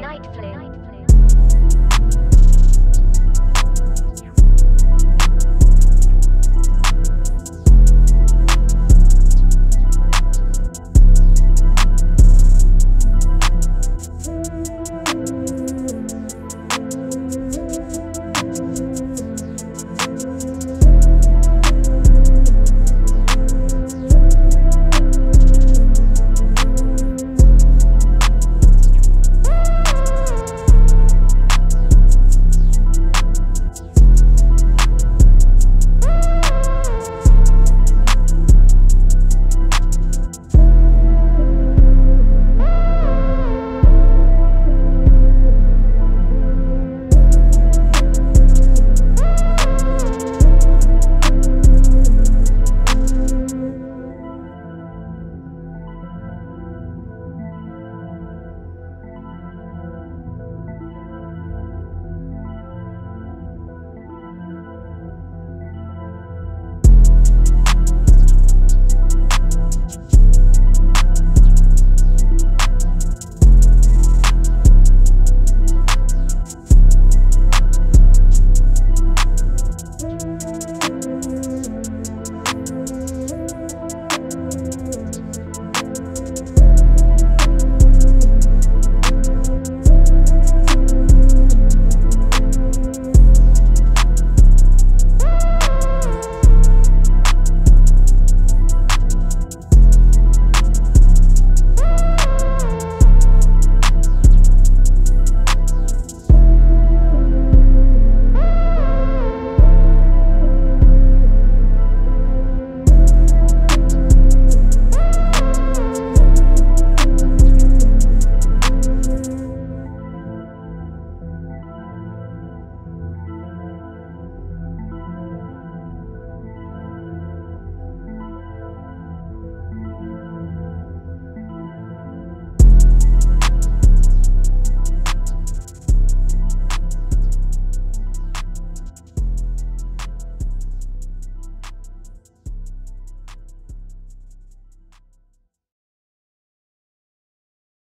Night flu.